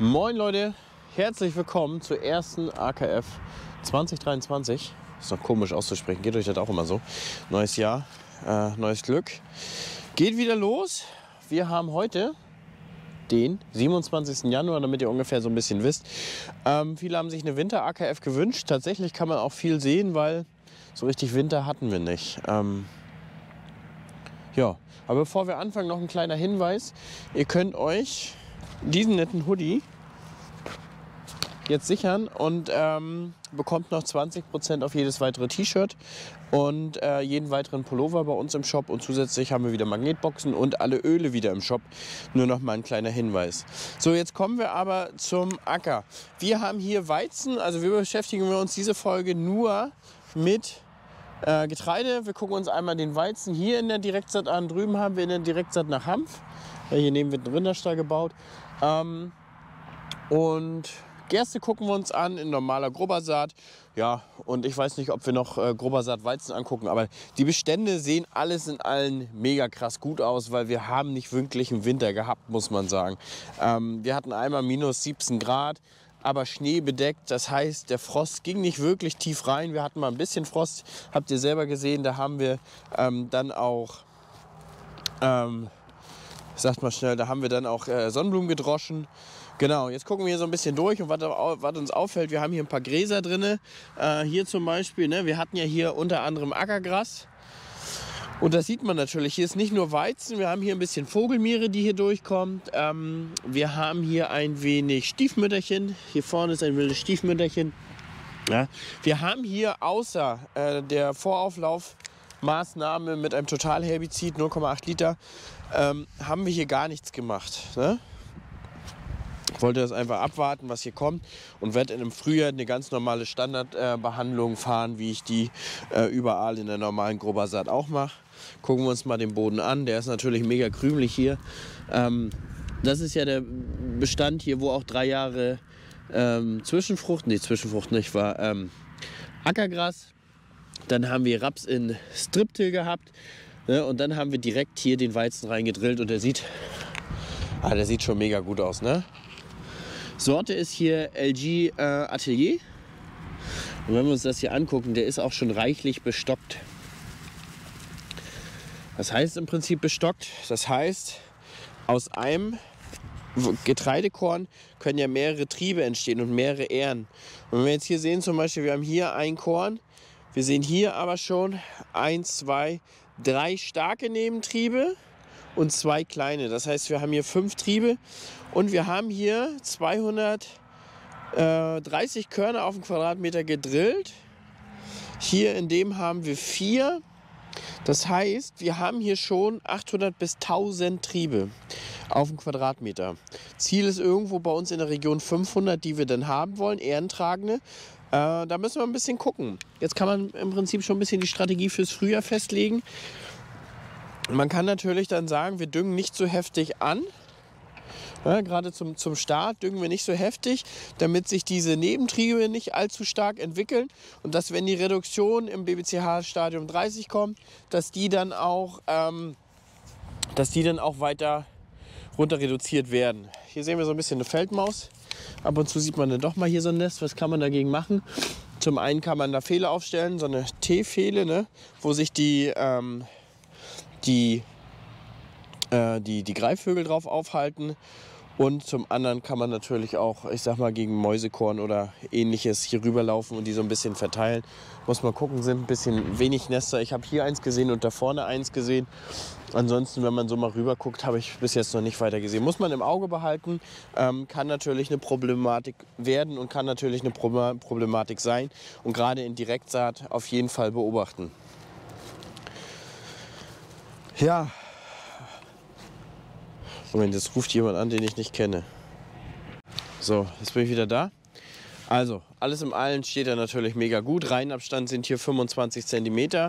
Moin Leute, herzlich willkommen zur ersten AKF 2023. Ist doch komisch auszusprechen, geht euch das auch immer so. Neues Jahr, neues Glück. Geht wieder los. Wir haben heute den 27. Januar, damit ihr ungefähr so ein bisschen wisst. Viele haben sich eine Winter-AKF gewünscht. Tatsächlich kann man auch viel sehen, weil so richtig Winter hatten wir nicht. Ja, aber bevor wir anfangen, noch ein kleiner Hinweis. Ihr könnt euch diesen netten Hoodie jetzt sichern und bekommt noch 20% auf jedes weitere T-Shirt und jeden weiteren Pullover bei uns im Shop. Und zusätzlich haben wir wieder Magnetboxen und alle Öle wieder im Shop. Nur noch mal ein kleiner Hinweis. So, jetzt kommen wir aber zum Acker. Wir haben hier Weizen, also wir beschäftigen uns diese Folge nur mit Getreide. Wir gucken uns einmal den Weizen hier in der Direktsaat an. Drüben haben wir in der Direktsaat nach Hanf. Hier neben wird ein Rinderstall gebaut. Und Gerste gucken wir uns an in normaler Grubbersaat. Ja, und ich weiß nicht, ob wir noch Grubbersaat Weizen angucken, aber die Bestände sehen alles in allen mega krass gut aus, weil wir haben nicht wirklich einen Winter gehabt, muss man sagen. Wir hatten einmal minus 17 Grad, aber schneebedeckt. Das heißt, der Frost ging nicht wirklich tief rein. Wir hatten mal ein bisschen Frost, habt ihr selber gesehen. Da haben wir dann auch... Sonnenblumen gedroschen. Genau, jetzt gucken wir hier so ein bisschen durch und was uns auffällt, wir haben hier ein paar Gräser drin. Hier zum Beispiel, ne, wir hatten ja hier unter anderem Ackergras. Und das sieht man natürlich, hier ist nicht nur Weizen, wir haben hier ein bisschen Vogelmiere, die hier durchkommt. Wir haben hier ein wenig Stiefmütterchen, hier vorne ist ein wildes Stiefmütterchen. Ja. Wir haben hier außer der Vorauflaufmaßnahme mit einem Totalherbizid, 0,8 Liter, haben wir hier gar nichts gemacht. Ne? Ich wollte das einfach abwarten, was hier kommt, und werde im Frühjahr eine ganz normale Standardbehandlung fahren, wie ich die überall in der normalen Grubbersaat auch mache. Gucken wir uns mal den Boden an, der ist natürlich mega krümelig hier. Das ist ja der Bestand hier, wo auch 3 Jahre Ackergras. Dann haben wir Raps in Striptil gehabt. Ne, und dann haben wir direkt hier den Weizen reingedrillt und der sieht schon mega gut aus. Ne? Sorte ist hier LG Atelier. Und wenn wir uns das hier angucken, der ist auch schon reichlich bestockt. Das heißt im Prinzip bestockt. Das heißt, aus einem Getreidekorn können ja mehrere Triebe entstehen und mehrere Ähren. Und wenn wir jetzt hier sehen, zum Beispiel, wir haben hier ein Korn. Wir sehen hier aber schon 1, 2, 3 starke Nebentriebe und 2 kleine. Das heißt, wir haben hier 5 Triebe und wir haben hier 230 Körner auf dem Quadratmeter gedrillt. Hier in dem haben wir 4. Das heißt, wir haben hier schon 800 bis 1000 Triebe auf dem Quadratmeter. Ziel ist irgendwo bei uns in der Region 500, die wir dann haben wollen, Ährentragende. Da müssen wir ein bisschen gucken. Jetzt kann man im Prinzip schon ein bisschen die Strategie fürs Frühjahr festlegen. Man kann natürlich dann sagen, wir düngen nicht so heftig an. Ja, gerade zum Start düngen wir nicht so heftig, damit sich diese Nebentriebe nicht allzu stark entwickeln. Und dass, wenn die Reduktion im BBCH Stadium 30 kommt, dass die dann auch weiter runter reduziert werden. Hier sehen wir so ein bisschen eine Feldmaus. Ab und zu sieht man dann doch mal hier so ein Nest. Was kann man dagegen machen? Zum einen kann man da Pfähle aufstellen, so eine T-Pfähle, ne? Wo sich die Greifvögel drauf aufhalten. Und zum anderen kann man natürlich auch, ich sag mal, gegen Mäusekorn oder Ähnliches hier rüberlaufen und die so ein bisschen verteilen. Muss man gucken, sind ein bisschen wenig Nester. Ich habe hier eins gesehen und da vorne eins gesehen. Ansonsten, wenn man so mal rüber guckt, habe ich bis jetzt noch nicht weiter gesehen. Muss man im Auge behalten, kann natürlich eine Problematik werden und kann natürlich eine Problematik sein. Und gerade in Direktsaat auf jeden Fall beobachten. Ja. Moment, jetzt ruft jemand an, den ich nicht kenne. So, jetzt bin ich wieder da. Also, alles im Allen steht da natürlich mega gut. Reihenabstand sind hier 25 cm.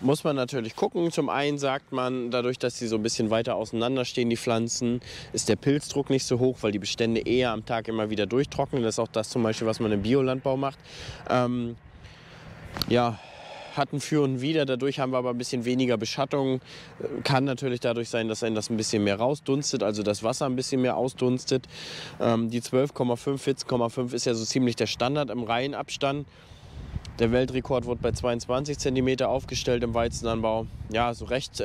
Muss man natürlich gucken. Zum einen sagt man, dadurch, dass sie so ein bisschen weiter auseinander stehen, die Pflanzen, ist der Pilzdruck nicht so hoch, weil die Bestände eher am Tag immer wieder durchtrocknen. Das ist auch das zum Beispiel, was man im Biolandbau macht. Ja, hatten für und wieder. Dadurch haben wir aber ein bisschen weniger Beschattung. Kann natürlich dadurch sein, dass einen das ein bisschen mehr rausdunstet, also das Wasser ein bisschen mehr ausdunstet. Die 12,5, 14,5 ist ja so ziemlich der Standard im Reihenabstand. Der Weltrekord wurde bei 22 cm aufgestellt im Weizenanbau. Ja, so recht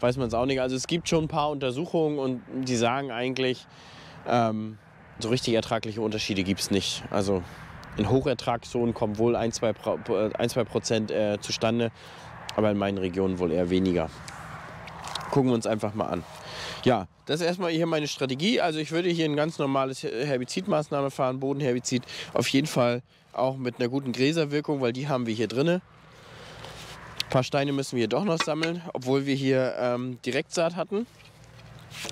weiß man es auch nicht. Also es gibt schon ein paar Untersuchungen und die sagen eigentlich, so richtig ertragliche Unterschiede gibt es nicht. Also in Hochertragszonen kommen wohl 1-2% zustande, aber in meinen Regionen wohl eher weniger. Gucken wir uns einfach mal an. Ja, das ist erstmal hier meine Strategie. Also ich würde hier ein ganz normales Herbizidmaßnahme fahren, Bodenherbizid. Auf jeden Fall auch mit einer guten Gräserwirkung, weil die haben wir hier drin. Ein paar Steine müssen wir hier doch noch sammeln, obwohl wir hier Direktsaat hatten.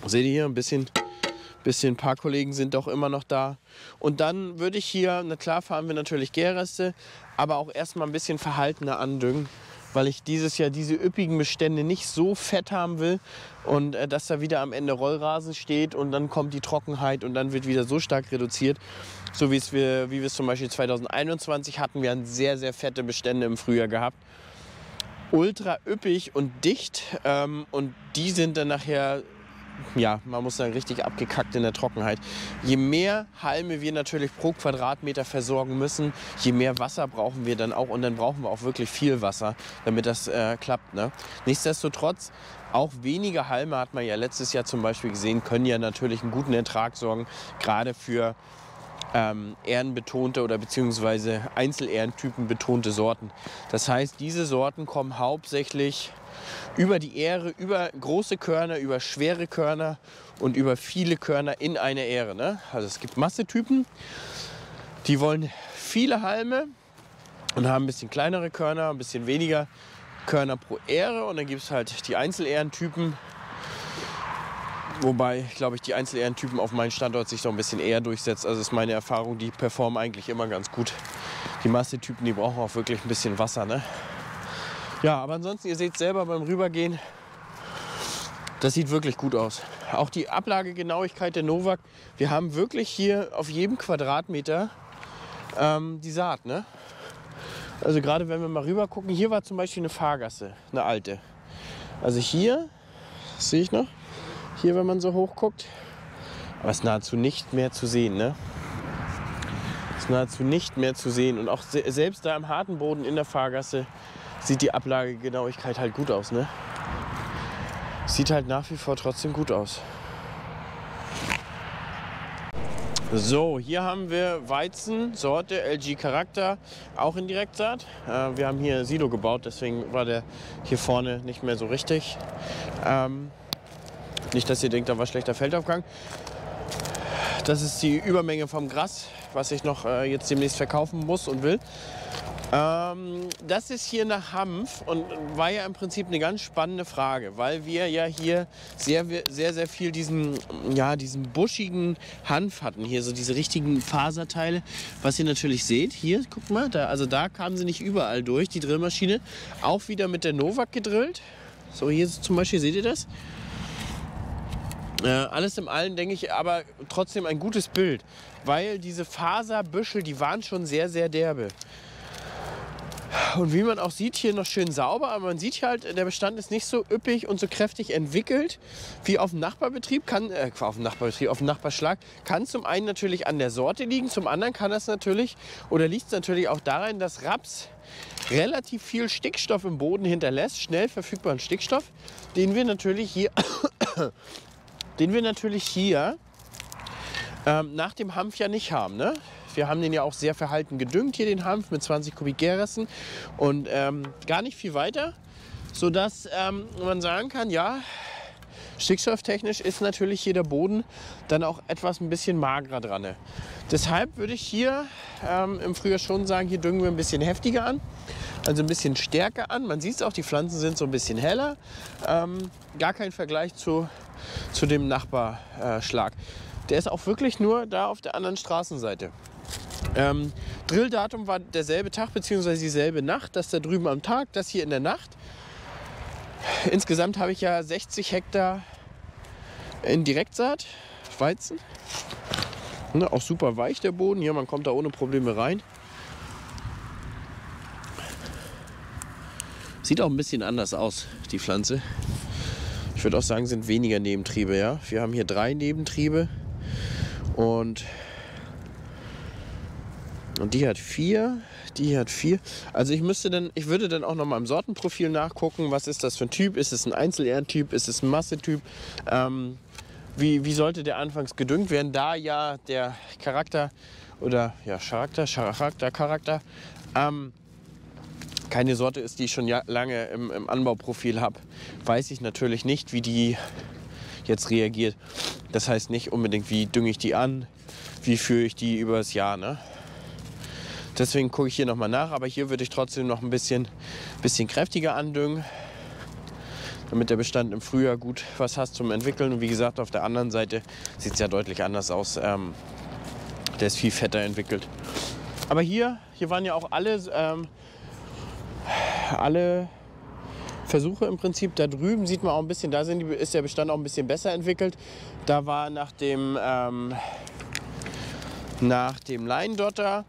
Seht ihr hier, ein paar Kollegen sind doch immer noch da. Und dann würde ich hier, na klar fahren wir natürlich Gärreste, aber auch erstmal ein bisschen verhaltener andüngen, weil ich dieses Jahr diese üppigen Bestände nicht so fett haben will und dass da wieder am Ende Rollrasen steht und dann kommt die Trockenheit und dann wird wieder so stark reduziert. So wie wir es zum Beispiel 2021 hatten, wir haben sehr, sehr fette Bestände im Frühjahr gehabt. Ultra üppig und dicht und die sind dann nachher, ja, man muss sagen, richtig abgekackt in der Trockenheit. Je mehr Halme wir natürlich pro Quadratmeter versorgen müssen, je mehr Wasser brauchen wir dann auch. Und dann brauchen wir auch wirklich viel Wasser, damit das klappt, ne? Nichtsdestotrotz, auch weniger Halme, hat man ja letztes Jahr zum Beispiel gesehen, können ja natürlich einen guten Ertrag sorgen, gerade für ehrenbetonte oder beziehungsweise Einzelehrentypen betonte Sorten. Das heißt, diese Sorten kommen hauptsächlich über die Ähre, über große Körner, über schwere Körner und über viele Körner in einer Ähre, ne? Also es gibt Massetypen, die wollen viele Halme und haben ein bisschen kleinere Körner, ein bisschen weniger Körner pro Ähre. Und dann gibt es halt die Einzelehrentypen, wobei, glaube ich, die Einzelehrentypen auf meinem Standort sich so ein bisschen eher durchsetzt. Also ist meine Erfahrung, die performen eigentlich immer ganz gut. Die Massetypen, die brauchen auch wirklich ein bisschen Wasser, ne? Ja, aber ansonsten, ihr seht selber beim Rübergehen, das sieht wirklich gut aus. Auch die Ablagegenauigkeit der Novak, wir haben wirklich hier auf jedem Quadratmeter die Saat, ne? Also gerade wenn wir mal rüber gucken, hier war zum Beispiel eine Fahrgasse, eine alte. Also hier, das sehe ich noch, hier wenn man so hoch guckt, aber es ist nahezu nicht mehr zu sehen, ne? Es ist nahezu nicht mehr zu sehen und auch selbst da im harten Boden in der Fahrgasse sieht die Ablagegenauigkeit halt gut aus, ne? Sieht halt nach wie vor trotzdem gut aus. So, hier haben wir Weizensorte LG Charakter, auch in Direktsaat. Wir haben hier Silo gebaut, deswegen war der hier vorne nicht mehr so richtig. Nicht, dass ihr denkt, da war schlechter Feldaufgang. Das ist die Übermenge vom Gras, was ich noch jetzt demnächst verkaufen muss und will. Das ist hier nach Hanf und war ja im Prinzip eine ganz spannende Frage, weil wir ja hier sehr viel diesen buschigen Hanf hatten, hier so diese richtigen Faserteile, was ihr natürlich seht, hier, guck mal, da, also da kamen sie nicht überall durch, die Drillmaschine, auch wieder mit der Novak gedrillt, so hier zum Beispiel, seht ihr das? Alles im Allen denke ich aber trotzdem ein gutes Bild, weil diese Faserbüschel, die waren schon sehr derbe. Und wie man auch sieht, hier noch schön sauber, aber man sieht halt, der Bestand ist nicht so üppig und so kräftig entwickelt wie auf dem Nachbarbetrieb. Auf dem Nachbarschlag kann zum einen natürlich an der Sorte liegen, zum anderen kann das natürlich oder liegt es natürlich auch daran, dass Raps relativ viel Stickstoff im Boden hinterlässt, schnell verfügbaren Stickstoff, den wir natürlich hier nach dem Hanf ja nicht haben, ne? Wir haben den ja auch sehr verhalten gedüngt, hier den Hanf mit 20 Kubik Gärresten und gar nicht viel weiter, sodass man sagen kann, ja, stickstofftechnisch ist natürlich hier der Boden dann auch etwas ein bisschen magerer dran, ne? Deshalb würde ich hier im Frühjahr schon sagen, hier düngen wir ein bisschen heftiger an, also ein bisschen stärker an. Man sieht es auch, die Pflanzen sind so ein bisschen heller, gar kein Vergleich zu dem Nachbarschlag. Der ist auch wirklich nur da auf der anderen Straßenseite. Drilldatum war derselbe Tag bzw. dieselbe Nacht, das da drüben am Tag, das hier in der Nacht. Insgesamt habe ich ja 60 Hektar in Direktsaat, Weizen. Ne, auch super weich der Boden, hier man kommt da ohne Probleme rein. Sieht auch ein bisschen anders aus, die Pflanze. Ich würde auch sagen, sind weniger Nebentriebe. Ja? Wir haben hier 3 Nebentriebe und die hat 4. Die hat 4. Also ich würde dann auch nochmal im Sortenprofil nachgucken, was ist das für ein Typ? Ist es ein Einzelerntyp? Ist es ein Massetyp? Wie sollte der anfangs gedüngt werden? Da ja der Charakter oder ja Charakter keine Sorte ist, die ich schon lange im Anbauprofil habe, weiß ich natürlich nicht, wie die jetzt reagiert. Das heißt nicht unbedingt, wie dünge ich die an, wie führe ich die über das Jahr, ne? Deswegen gucke ich hier nochmal nach, aber hier würde ich trotzdem noch ein bisschen kräftiger andüngen, damit der Bestand im Frühjahr gut was hat zum Entwickeln. Und wie gesagt, auf der anderen Seite sieht es ja deutlich anders aus. Der ist viel fetter entwickelt. Aber hier waren ja auch alle Versuche im Prinzip. Da drüben sieht man auch ein bisschen, da ist der Bestand auch ein bisschen besser entwickelt. Da war nach dem Leindotter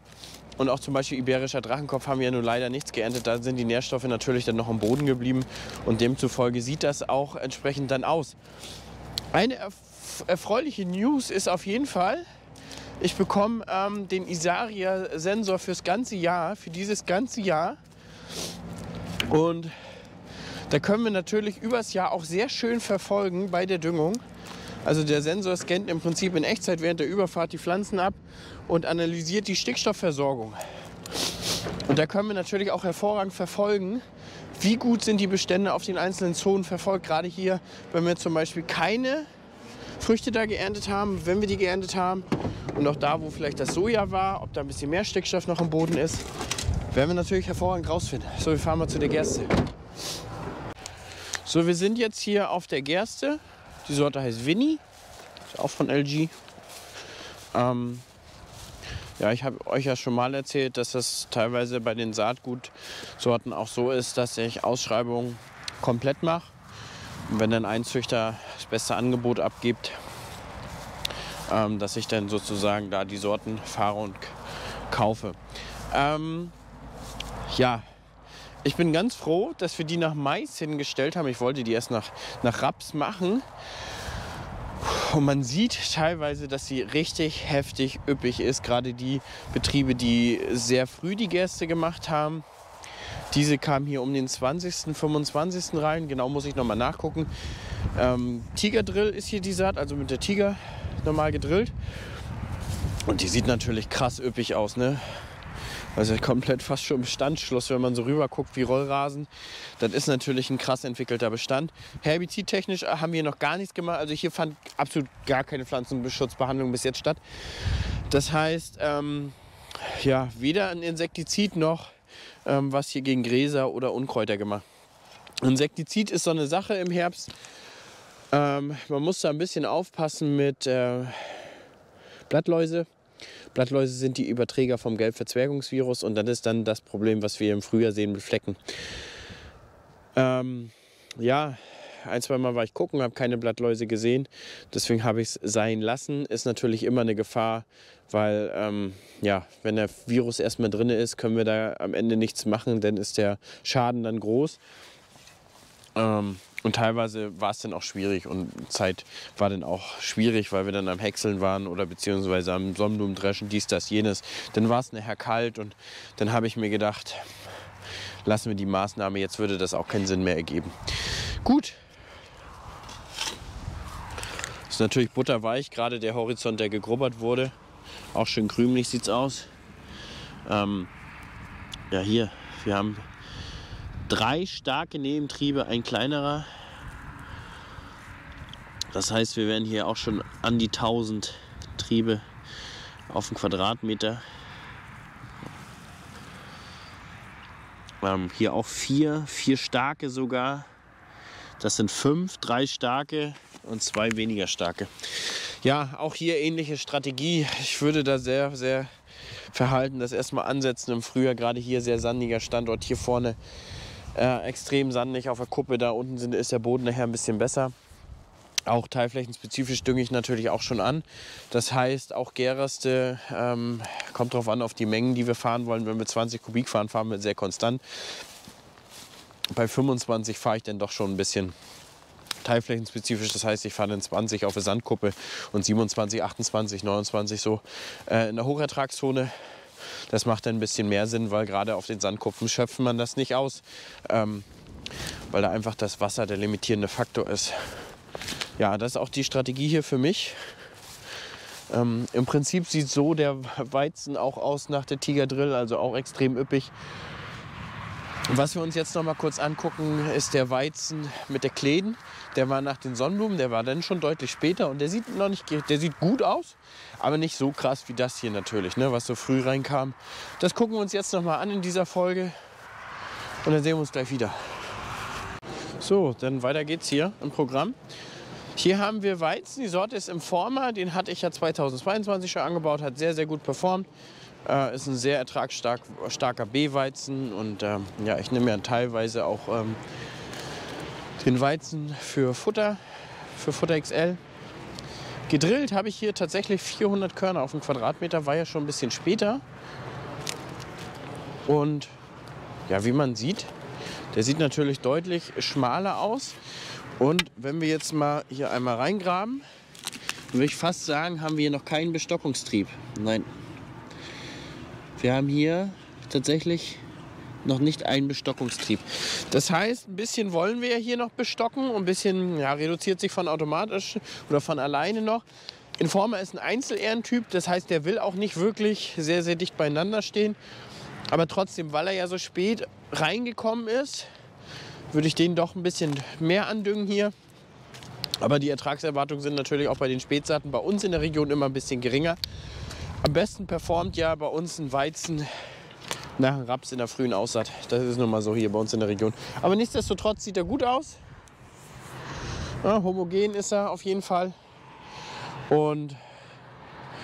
und auch zum Beispiel iberischer Drachenkopf haben wir ja nur leider nichts geerntet. Da sind die Nährstoffe natürlich dann noch am Boden geblieben. Und demzufolge sieht das auch entsprechend dann aus. Eine erfreuliche News ist auf jeden Fall, ich bekomme den Isaria-Sensor fürs ganze Jahr, für dieses ganze Jahr. Und da können wir natürlich übers Jahr auch sehr schön verfolgen bei der Düngung. Also der Sensor scannt im Prinzip in Echtzeit während der Überfahrt die Pflanzen ab und analysiert die Stickstoffversorgung. Und da können wir natürlich auch hervorragend verfolgen, wie gut sind die Bestände auf den einzelnen Zonen verfolgt. Gerade hier, wenn wir zum Beispiel keine Früchte da geerntet haben, wenn wir die geerntet haben und auch da, wo vielleicht das Soja war, ob da ein bisschen mehr Stickstoff noch im Boden ist, werden wir natürlich hervorragend rausfinden. So, wir fahren mal zu der Gerste. So, wir sind jetzt hier auf der Gerste. Die Sorte heißt Vinny, ist auch von LG. Ja, ich habe euch ja schon mal erzählt, dass das teilweise bei den Saatgutsorten auch so ist, dass ich Ausschreibungen komplett mache. Und wenn dann ein Züchter das beste Angebot abgibt, dass ich dann sozusagen da die Sorten fahre und kaufe. Ja. Ich bin ganz froh, dass wir die nach Mais hingestellt haben. Ich wollte die erst nach Raps machen. Und man sieht teilweise, dass sie richtig heftig üppig ist. Gerade die Betriebe, die sehr früh die Gerste gemacht haben. Diese kamen hier um den 20., 25. rein. Genau, muss ich nochmal nachgucken. Tiger Drill ist hier die Saat, also mit der Tiger normal gedrillt. Und die sieht natürlich krass üppig aus, ne? Also komplett fast schon Bestandsschluss, wenn man so rüber guckt wie Rollrasen. Das ist natürlich ein krass entwickelter Bestand. Herbizidtechnisch haben wir noch gar nichts gemacht. Also hier fand absolut gar keine Pflanzenschutzbehandlung bis jetzt statt. Das heißt, ja, weder ein Insektizid noch was hier gegen Gräser oder Unkräuter gemacht. Insektizid ist so eine Sache im Herbst. Man muss da ein bisschen aufpassen mit Blattläuse. Blattläuse sind die Überträger vom Gelbverzwergungsvirus und das ist dann das Problem, was wir im Frühjahr sehen mit Flecken. Ja, ein, zwei Mal war ich gucken, habe keine Blattläuse gesehen, deswegen habe ich es sein lassen. Ist natürlich immer eine Gefahr, weil ja, wenn der Virus erstmal drin ist, können wir da am Ende nichts machen, denn ist der Schaden dann groß. Und teilweise war es dann auch schwierig und Zeit war dann auch schwierig, weil wir dann am Häckseln waren oder beziehungsweise am Sonnenblumendreschen, dies, das, jenes. Dann war es nachher kalt und dann habe ich mir gedacht, lassen wir die Maßnahme, jetzt würde das auch keinen Sinn mehr ergeben. Gut. Ist natürlich butterweich, gerade der Horizont, der gegrubbert wurde. Auch schön krümelig sieht es aus. Ja, hier, wir haben 3 starke Nebentriebe, ein kleinerer. Das heißt, wir werden hier auch schon an die 1000 Triebe auf den Quadratmeter. Hier auch 4 starke sogar. Das sind 5, 3 starke und 2 weniger starke. Ja, auch hier ähnliche Strategie. Ich würde da sehr, sehr verhalten, das erstmal ansetzen im Frühjahr. Gerade hier sehr sandiger Standort, hier vorne. Extrem sandig auf der Kuppe, da unten ist der Boden nachher ein bisschen besser. Auch teilflächenspezifisch dünge ich natürlich auch schon an. Das heißt, auch Gerste kommt drauf an, auf die Mengen, die wir fahren wollen. Wenn wir 20 Kubik fahren, fahren wir sehr konstant. bei 25 fahre ich dann doch schon ein bisschen teilflächenspezifisch. Das heißt, ich fahre dann 20 auf der Sandkuppe und 27, 28, 29 so in der Hochertragszone. Das macht dann ein bisschen mehr Sinn, weil gerade auf den Sandkuppen schöpft man das nicht aus, weil da einfach das Wasser der limitierende Faktor ist. Ja, das ist auch die Strategie hier für mich. Im Prinzip sieht so der Weizen auch aus nach der Tiger Drill, also auch extrem üppig. Was wir uns jetzt noch mal kurz angucken, ist der Weizen mit der Kleden. Der war nach den Sonnenblumen, der war dann schon deutlich später und der sieht noch nicht, der sieht gut aus, aber nicht so krass wie das hier natürlich, ne, was so früh reinkam. Das gucken wir uns jetzt noch mal an in dieser Folge und dann sehen wir uns gleich wieder. So, dann weiter geht's hier im Programm. Hier haben wir Weizen, die Sorte ist Informer, den hatte ich ja 2022 schon angebaut, hat sehr, sehr gut performt. Ist ein sehr ertragsstarker B-Weizen und ja, ich nehme ja teilweise auch den Weizen für Futter XL. Gedrillt habe ich hier tatsächlich 400 Körner auf dem Quadratmeter, war ja schon ein bisschen später. Und ja, wie man sieht, der sieht natürlich deutlich schmaler aus. Und wenn wir jetzt mal hier einmal reingraben, würde ich fast sagen, haben wir hier noch keinen Bestockungstrieb. Nein. Wir haben hier tatsächlich noch nicht einen Bestockungstrieb. Das heißt, ein bisschen wollen wir hier noch bestocken und ein bisschen, ja, reduziert sich von automatisch oder von alleine noch. Informer ist ein Einzelehrentyp, das heißt, der will auch nicht wirklich sehr, sehr dicht beieinander stehen. Aber trotzdem, weil er ja so spät reingekommen ist, würde ich den doch ein bisschen mehr andüngen hier. Aber die Ertragserwartungen sind natürlich auch bei den Spätsaaten bei uns in der Region immer ein bisschen geringer. Am besten performt ja bei uns ein Weizen nach dem Raps in der frühen Aussaat. Das ist nun mal so hier bei uns in der Region. Aber nichtsdestotrotz sieht er gut aus. Ja, homogen ist er auf jeden Fall. Und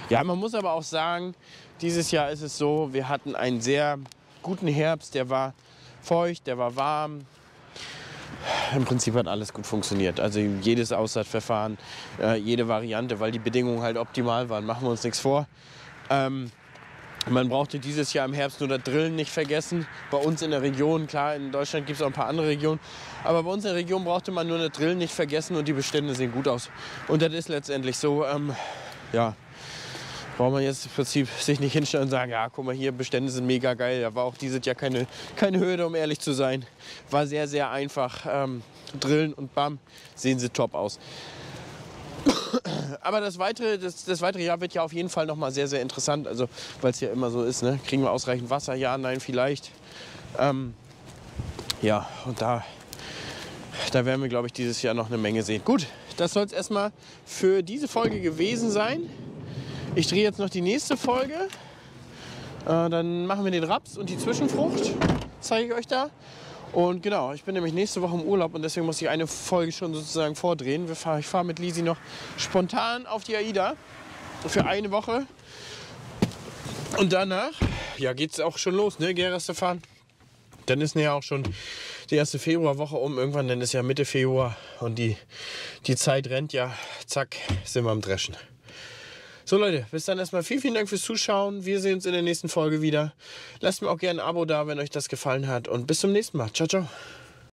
ja, man muss aber auch sagen, dieses Jahr ist es so, wir hatten einen sehr guten Herbst. Der war feucht, der war warm. Im Prinzip hat alles gut funktioniert. Also jedes Aussaatverfahren, jede Variante, weil die Bedingungen halt optimal waren. Machen wir uns nichts vor. Man brauchte dieses Jahr im Herbst nur das Drillen nicht vergessen. Bei uns in der Region, klar, in Deutschland gibt es auch ein paar andere Regionen. Aber bei uns in der Region brauchte man nur das Drillen nicht vergessen und die Bestände sehen gut aus. Und das ist letztendlich so, ja, braucht man jetzt im Prinzip sich nicht hinstellen und sagen, ja, guck mal hier, Bestände sind mega geil. Da war auch dieses Jahr keine Hürde, um ehrlich zu sein. War sehr, sehr einfach. Drillen und bam, sehen sie top aus. Aber das weitere Jahr wird ja auf jeden Fall noch mal sehr, sehr interessant, also weil es ja immer so ist, ne? Kriegen wir ausreichend Wasser? Ja, nein, vielleicht. Ja, und da werden wir, glaube ich, dieses Jahr noch eine Menge sehen. Gut, das soll es erstmal für diese Folge gewesen sein. Ich drehe jetzt noch die nächste Folge. Dann machen wir den Raps und die Zwischenfrucht, zeige ich euch da. Und genau, ich bin nämlich nächste Woche im Urlaub und deswegen muss ich eine Folge schon sozusagen vordrehen. Ich fahre mit Lisi noch spontan auf die AIDA für eine Woche. Und danach, ja, geht's auch schon los, ne, Gereste fahren. Dann ist ja auch schon die erste Februarwoche um. Irgendwann, dann ist ja Mitte Februar und die Zeit rennt ja. Zack, sind wir am Dreschen. So Leute, bis dann erstmal vielen, vielen Dank fürs Zuschauen. Wir sehen uns in der nächsten Folge wieder. Lasst mir auch gerne ein Abo da, wenn euch das gefallen hat. Und bis zum nächsten Mal. Ciao, ciao.